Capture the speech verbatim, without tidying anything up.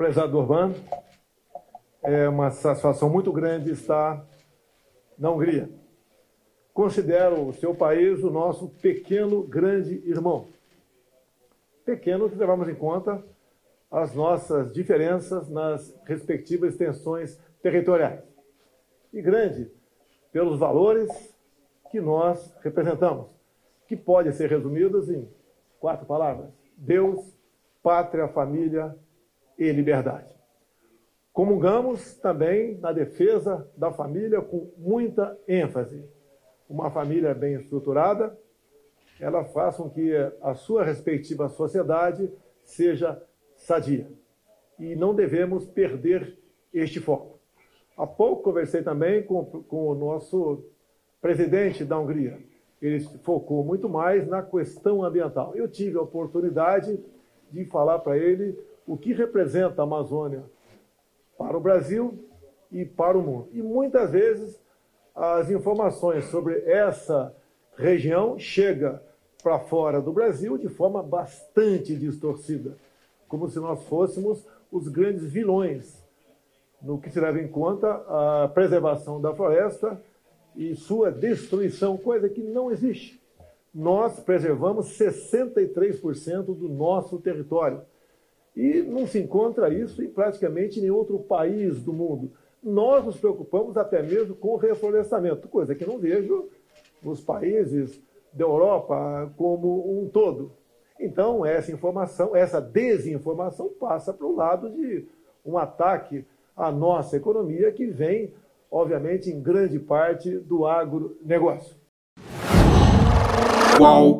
Prezado Orbán, é uma satisfação muito grande estar na Hungria. Considero o seu país o nosso pequeno, grande irmão. Pequeno se levarmos em conta as nossas diferenças nas respectivas extensões territoriais. E grande pelos valores que nós representamos, que podem ser resumidos em quatro palavras: Deus, pátria, família e liberdade. Comungamos também na defesa da família com muita ênfase. Uma família bem estruturada, ela faz com que a sua respectiva sociedade seja sadia. E não devemos perder este foco. Há pouco conversei também com, com o nosso presidente da Hungria. Ele focou muito mais na questão ambiental. Eu tive a oportunidade de falar para ele o que representa a Amazônia para o Brasil e para o mundo. E muitas vezes as informações sobre essa região chegam para fora do Brasil de forma bastante distorcida, como se nós fôssemos os grandes vilões, no que se leva em conta a preservação da floresta e sua destruição, coisa que não existe. Nós preservamos sessenta e três por cento do nosso território. E não se encontra isso em praticamente nenhum outro país do mundo. Nós nos preocupamos até mesmo com o reflorestamento, coisa que não vejo nos países da Europa como um todo. Então, essa informação, essa desinformação passa para o lado de um ataque à nossa economia que vem, obviamente, em grande parte do agronegócio. Qual